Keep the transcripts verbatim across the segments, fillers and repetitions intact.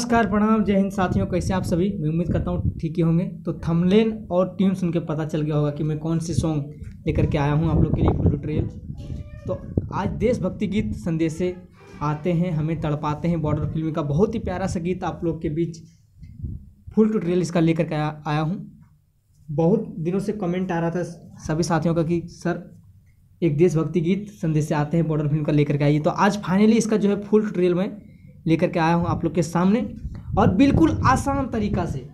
नमस्कार प्रणाम जय हिंद साथियों, कैसे आप सभी। मैं उम्मीद करता हूँ ठीक ही होंगे। तो थंबनेल और ट्यून सुन के पता चल गया होगा कि मैं कौन से सॉन्ग लेकर के आया हूँ आप लोग के लिए फुल ट्रेल। तो आज देशभक्ति गीत संदेशे आते हैं हमें तड़पाते हैं, बॉर्डर फिल्म का बहुत ही प्यारा सा गीत आप लोग के बीच फुल ट्यूटोरियल इसका लेकर के आया हूँ। बहुत दिनों से कमेंट आ रहा था सभी साथियों का कि सर एक देशभक्ति गीत संदेशे आते हैं बॉर्डर फिल्म का लेकर के आइए। तो आज फाइनली इसका जो है फुल ट्यूटोरियल में लेकर के आया हूँ आप लोग के सामने, और बिल्कुल आसान तरीका से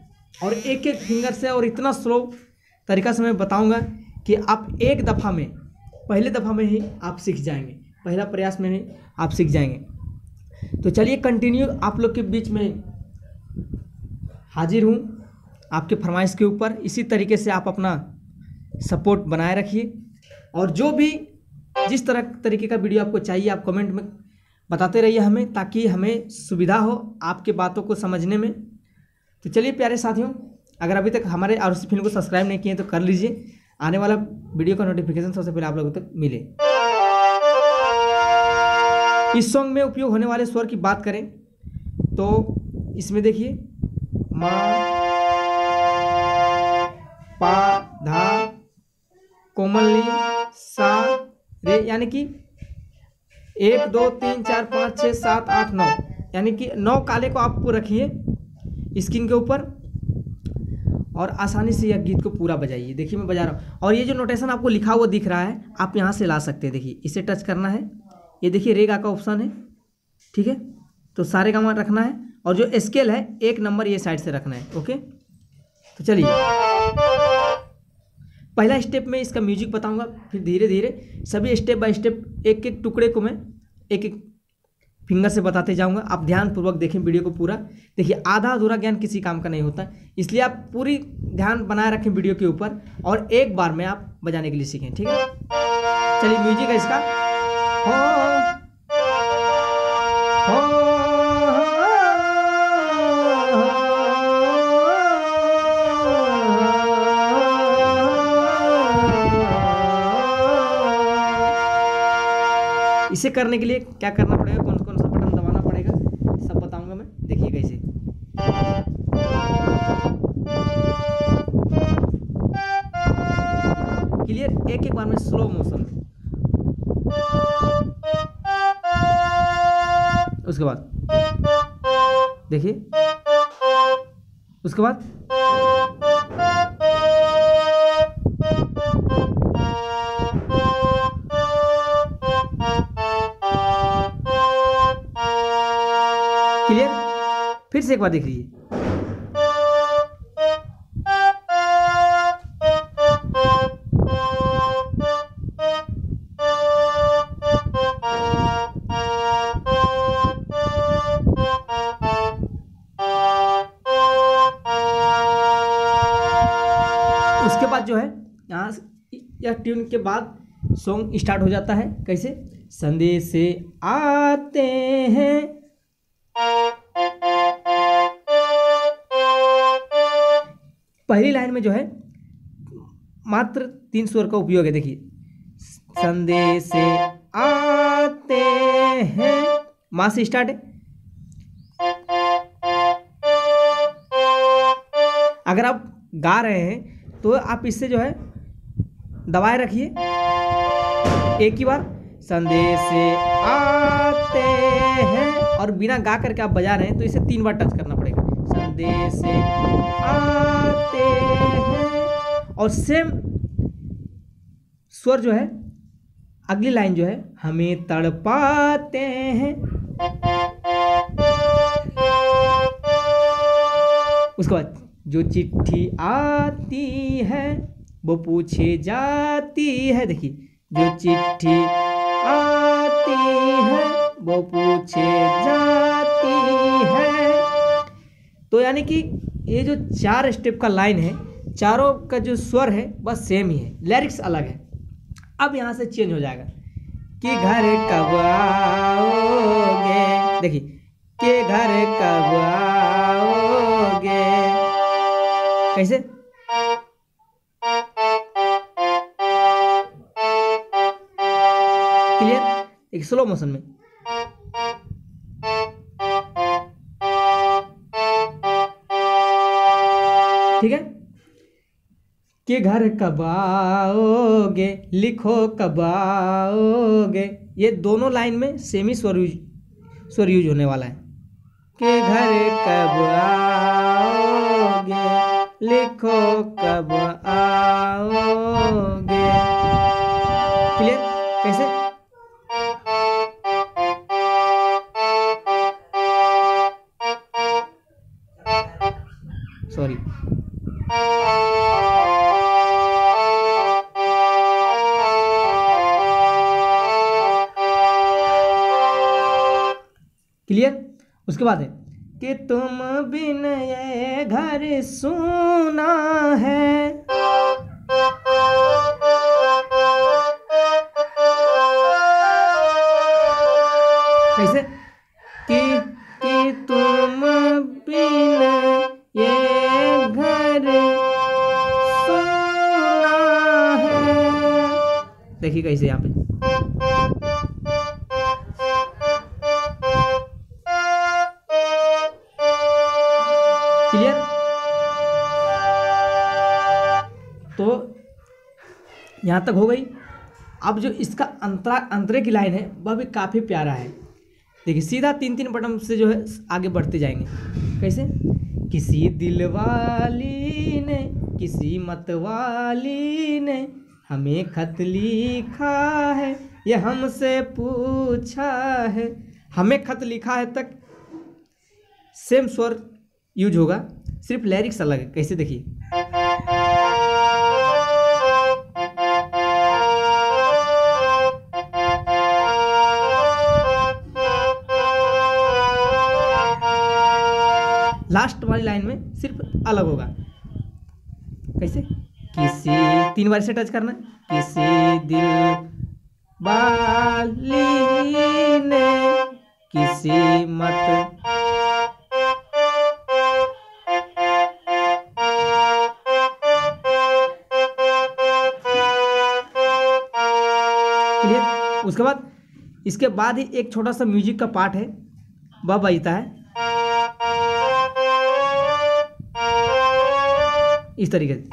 और एक एक फिंगर से और इतना स्लो तरीका से मैं बताऊँगा कि आप एक दफ़ा में पहले दफ़ा में ही आप सीख जाएंगे, पहला प्रयास में ही आप सीख जाएंगे। तो चलिए कंटिन्यू आप लोग के बीच में हाजिर हूँ आपके फरमाइश के ऊपर। इसी तरीके से आप अपना सपोर्ट बनाए रखिए, और जो भी जिस तरह तरीके का वीडियो आपको चाहिए आप कमेंट में बताते रहिए हमें, ताकि हमें सुविधा हो आपके बातों को समझने में। तो चलिए प्यारे साथियों, अगर अभी तक हमारे आरुषि फिल्म को सब्सक्राइब नहीं किए तो कर लीजिए, आने वाला वीडियो का नोटिफिकेशन सबसे पहले आप लोगों तक मिले। इस सॉन्ग में उपयोग होने वाले स्वर की बात करें तो इसमें देखिए मा पा धा कोमलनी सा रे, यानी कि एक दो तीन चार पाँच छः सात आठ नौ, यानी कि नौ काले को आपको रखिए स्किन के ऊपर और आसानी से यह गीत को पूरा बजाइए। देखिए मैं बजा रहा हूँ, और ये जो नोटेशन आपको लिखा हुआ दिख रहा है आप यहाँ से ला सकते हैं। देखिए इसे टच करना है, ये देखिए रेगा का ऑप्शन है, ठीक है, तो सारेगामा रखना है, और जो स्केल है एक नंबर ये साइड से रखना है। ओके, तो चलिए पहला स्टेप में इसका म्यूजिक बताऊंगा, फिर धीरे धीरे सभी स्टेप बाय स्टेप एक एक टुकड़े को मैं एक एक फिंगर से बताते जाऊंगा। आप ध्यानपूर्वक देखें वीडियो को पूरा। देखिए आधा अधूरा ज्ञान किसी काम का नहीं होता, इसलिए आप पूरी ध्यान बनाए रखें वीडियो के ऊपर, और एक बार में आप बजाने के लिए सीखें, ठीक है। चलिए म्यूजिक है इसका हो, हो, हो, इसे करने के लिए क्या करना पड़ेगा, कौन कौन सा बटन दबाना पड़ेगा सब बताऊंगा मैं। देखिए कैसे क्लियर, एक एक बार में स्लो मोशन में। उसके बाद देखिए, उसके बाद क्लियर, फिर से एक बार देख लीजिए। उसके बाद जो है यहाँ या ट्यून के बाद सॉन्ग स्टार्ट हो जाता है। कैसे, संदेशे आते हैं, पहली लाइन में जो है मात्र तीन स्वर का उपयोग है। देखिए संदेशे आते हैं, माँ से स्टार्ट है। अगर आप गा रहे हैं तो आप इससे जो है दबाए रखिए एक ही बार, संदेशे आते हैं, और बिना गा करके आप बजा रहे हैं तो इसे तीन बार टच करना पड़ेगा, संदेशे आते हैं। और सेम स्वर जो है अगली लाइन जो है हमें तड़पाते हैं, उसके बाद जो चिट्ठी आती है वो पूछे जाती है। देखिए जो चिट्ठी आती है वो पूछे जाती है। तो यानी कि ये जो चार स्टेप का लाइन है, चारों का जो स्वर है बस सेम ही है, लिरिक्स अलग है। अब यहाँ से चेंज हो जाएगा कि घर कब आओगे, देखिए कि घर कब आओगे, कैसे क्लियर, एक स्लो मोशन में। ठीक है कि घर कब आओगे, लिखो कब आओगे, ये दोनों लाइन में सेमी स्वर यूज स्वर यूज होने वाला है। कि घर कब आओगे, लिखो कब आओगे, क्लियर? कैसे? Sorry, clear? उसके बाद है कि तुम बिन ये घर सूना है, कैसे? कि कि तुम बिन ये घर सूना है। देखिए कैसे यहाँ पे यहाँ तक हो गई। अब जो इसका अंतरा अंतरे की लाइन है वह भी काफ़ी प्यारा है। देखिए सीधा तीन तीन बटन से जो है आगे बढ़ते जाएंगे। कैसे? किसी दिल वाली ने, किसी मत वाली ने हमें खत लिखा है, ये हमसे पूछा है। हमें खत लिखा है तक सेम स्वर यूज होगा, सिर्फ लिरिक्स अलग है। कैसे? देखिए लास्ट वाली लाइन में सिर्फ अलग होगा। कैसे? किसी तीन बार से टच करना, किसी दिल वाली ने, किसी मत, क्लियर? उसके बाद इसके बाद ही एक छोटा सा म्यूजिक का पार्ट है, वह बजता है इस तरीके से।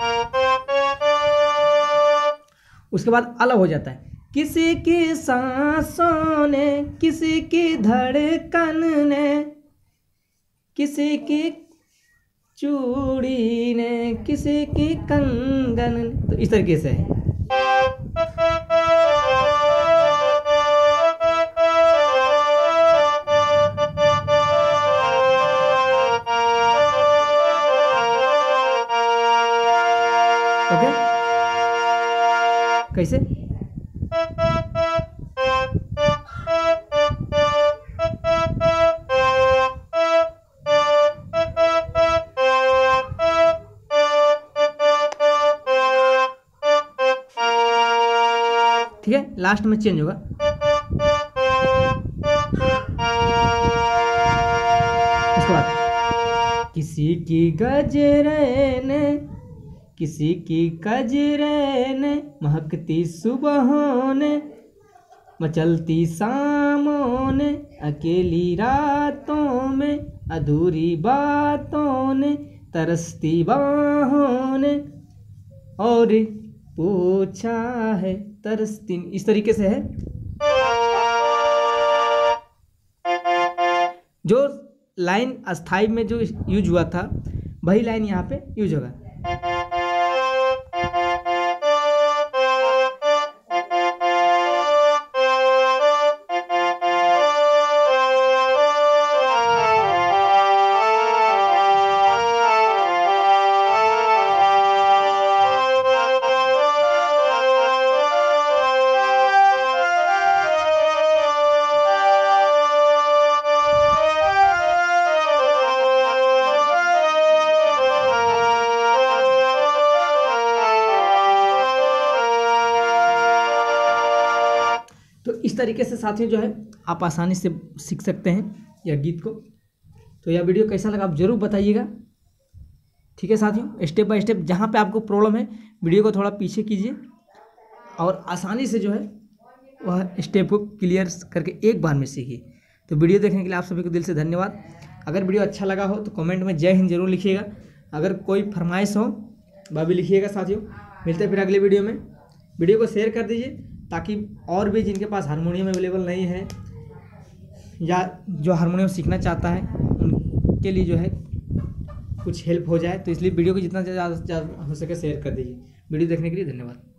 उसके बाद अलग हो जाता है। किसी की सांसों ने, किसी की धड़कन ने, किसी की चूड़ी ने, किसी की कंगन ने, तो इस तरीके से है। कैसे? ठीक है, लास्ट में चेंज होगा। उसके बाद किसी की गजरे ने, किसी की कजरे ने महकती सुबहों ने, मचलती शामों ने, अकेली रातों में, अधूरी बातों ने, तरसती बाहों ने और पूछा है, तरसती, इस तरीके से है। जो लाइन अस्थाई में जो यूज हुआ था वही लाइन यहाँ पे यूज होगा। इस तरीके से साथियों जो है आप आसानी से सीख सकते हैं यह गीत को। तो यह वीडियो कैसा लगा आप ज़रूर बताइएगा। ठीक है साथियों, स्टेप बाय स्टेप जहाँ पे आपको प्रॉब्लम है वीडियो को थोड़ा पीछे कीजिए और आसानी से जो है वह स्टेप को क्लियर करके एक बार में सीखिए। तो वीडियो देखने के लिए आप सभी को दिल से धन्यवाद। अगर वीडियो अच्छा लगा हो तो कमेंट में जय हिंद जरूर लिखिएगा। अगर कोई फरमाइश हो वह भी लिखिएगा साथियों। मिलते हैं फिर अगले वीडियो में। वीडियो को शेयर कर दीजिए ताकि और भी जिनके पास हारमोनियम अवेलेबल नहीं है या जो हारमोनियम सीखना चाहता है उनके लिए जो है कुछ हेल्प हो जाए, तो इसलिए वीडियो को जितना ज़्यादा हो सके शेयर कर दीजिए। वीडियो देखने के लिए धन्यवाद।